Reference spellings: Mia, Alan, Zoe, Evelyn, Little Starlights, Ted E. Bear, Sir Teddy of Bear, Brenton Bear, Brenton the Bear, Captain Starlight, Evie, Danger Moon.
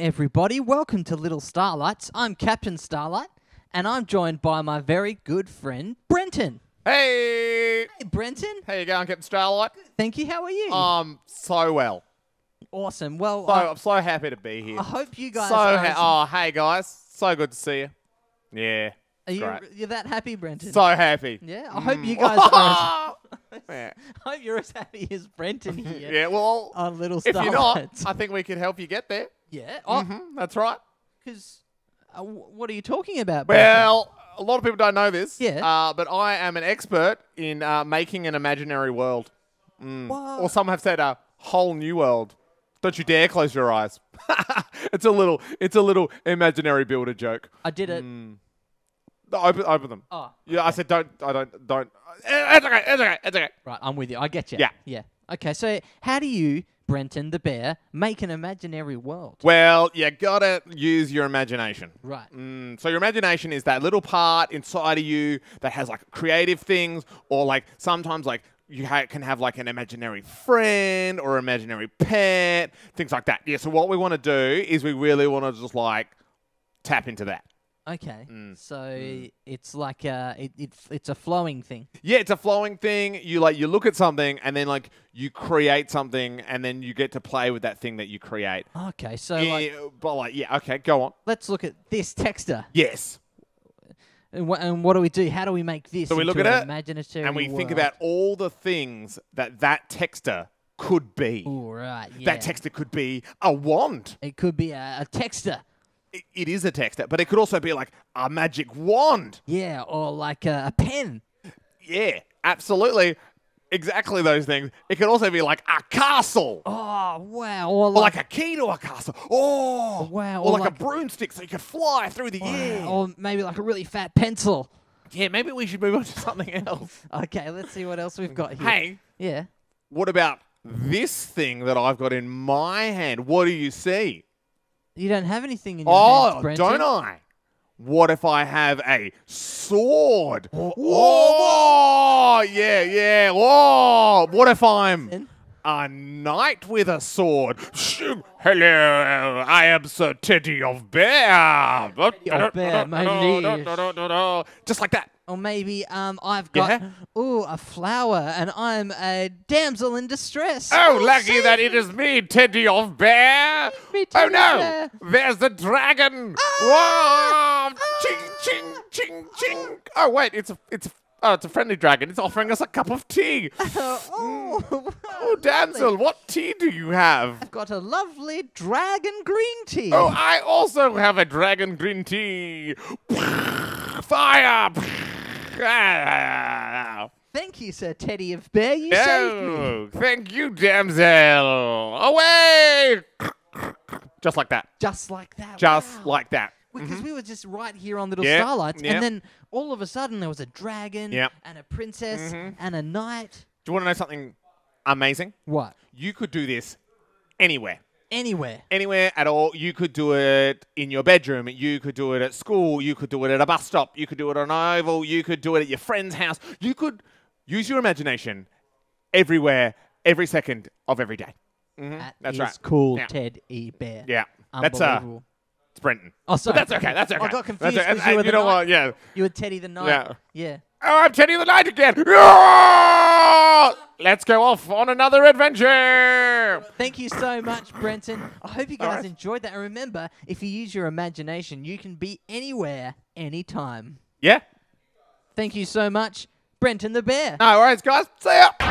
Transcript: everybody. Welcome to Little Starlights. I'm Captain Starlight, and I'm joined by my very good friend, Brenton. Hey! Hey, Brenton. How you going, Captain Starlight? Good, thank you. How are you? So well. Awesome. Well, I'm so happy to be here. I hope you guys are. Oh, hey, guys. So good to see you. Yeah. Are you, you're that happy, Brenton? So happy. Yeah, I hope you guys are. I hope you're as happy as Brenton here. Yeah, well, on Little Starlights. If you're not, I think we can help you get there. Yeah. That's right. Because what are you talking about, Brenton? Well, a lot of people don't know this, but I am an expert in making an imaginary world. Or some have said a whole new world. Don't you dare close your eyes. It's a little imaginary builder joke. I did it. Open them. Oh, okay. Yeah, I said don't. It's okay. Right, I'm with you. I get you. Yeah. Okay, so how do you, Brenton the Bear, make an imaginary world? Well, you gotta use your imagination. Right. So your imagination is that little part inside of you that has like creative things, or like sometimes like you can have like an imaginary friend or imaginary pet, things like that. Yeah. So what we want to do is we really want to just like tap into that. Okay, so it's like it's a flowing thing. Yeah, it's a flowing thing. You look at something and then like you create something and then you get to play with that thing that you create. Okay, so okay, go on. Let's look at this texter. Yes. And what do we do? How do we make this? So we look at it, imaginatory and we think about all the things that texter could be. All right. Yeah. That texter could be a wand. It could be a texter. It is a texter, but it could also be like a magic wand. Yeah, or like a pen. Yeah, absolutely. Exactly those things. It could also be like a castle. Oh, wow. Or like a key to a castle. Oh, wow. Or like a broomstick so you could fly through the air. Or maybe like a really fat pencil. Yeah, maybe we should move on to something else. Okay, let's see what else we've got here. Hey. Yeah. What about this thing that I've got in my hand? What do you see? You don't have anything in your hands, Brenton. Oh, don't I? What if I have a sword? Oh, yeah. Oh, what if I'm a knight with a sword? Hello, I am Sir Teddy of Bear. Teddy of Bear, my niece. Just like that. Or maybe I've got a flower and I'm a damsel in distress. Oh, lucky that it is me, Teddy of Bear. Oh no, there's the dragon. Whoa! Ching, ching, ching, ching. Oh wait, it's a friendly dragon. It's offering us a cup of tea. Oh, damsel, what tea do you have? I've got a lovely dragon green tea. Oh, I also have a dragon green tea. Fire. Thank you, Sir Teddy of Bear. You saved me. Thank you, damsel. Away! Just like that. Just like that. Just like that. Because we were just right here on Little Starlights, and then all of a sudden there was a dragon and a princess and a knight. Do you want to know something amazing? What? You could do this anywhere. Anywhere. Anywhere at all. You could do it in your bedroom. You could do it at school. You could do it at a bus stop. You could do it on an oval. You could do it at your friend's house. You could use your imagination everywhere, every second of every day. That's right. That's cool, Ted E. Bear. Yeah. That's it's Brenton. Oh, sorry. But that's okay. That's okay. I got confused because you were the knight. Yeah. You were Teddy the Knight. Yeah. Oh, I'm Teddy the Knight again. Let's go off on another adventure. Thank you so much, Brenton. I hope you guys enjoyed that. And remember, if you use your imagination, you can be anywhere, anytime. Yeah. Thank you so much, Brenton the Bear. No worries, guys. See ya.